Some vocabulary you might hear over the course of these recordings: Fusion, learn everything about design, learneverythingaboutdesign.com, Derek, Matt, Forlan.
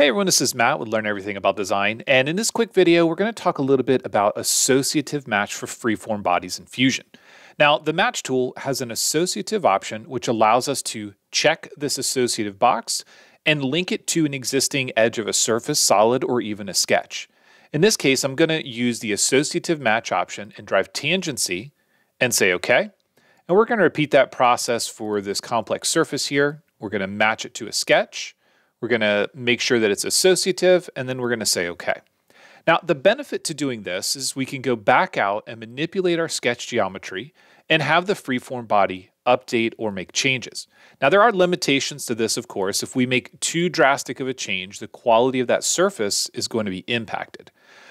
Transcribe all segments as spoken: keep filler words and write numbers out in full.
Hey everyone, this is Matt with Learn Everything About Design, and in this quick video, we're going to talk a little bit about associative match for freeform bodies in Fusion. Now, the match tool has an associative option which allows us to check this associative box and link it to an existing edge of a surface, solid, or even a sketch. In this case, I'm going to use the associative match option and drive tangency and say OK. And we're going to repeat that process for this complex surface here. We're going to match it to a sketch. We're going to make sure that it's associative, and then we're going to say OK. Now, the benefit to doing this is we can go back out and manipulate our sketch geometry and have the freeform body update or make changes. Now, there are limitations to this, of course. If we make too drastic of a change, the quality of that surface is going to be impacted.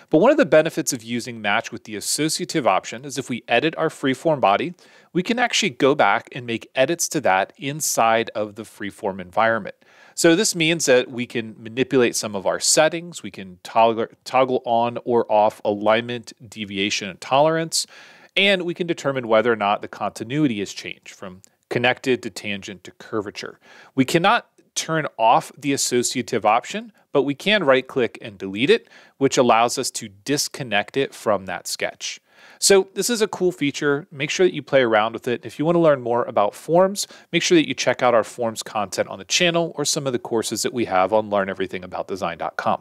But one of the benefits of using match with the associative option is if we edit our freeform body, we can actually go back and make edits to that inside of the freeform environment. So this means that we can manipulate some of our settings. We can toggle, toggle on or off alignment, deviation, and tolerance. And we can determine whether or not the continuity has changed from connected to tangent to curvature. We cannot turn off the associative option, but we can right-click and delete it, which allows us to disconnect it from that sketch. So this is a cool feature. Make sure that you play around with it. If you want to learn more about forms, make sure that you check out our forms content on the channel or some of the courses that we have on learn everything about design dot com.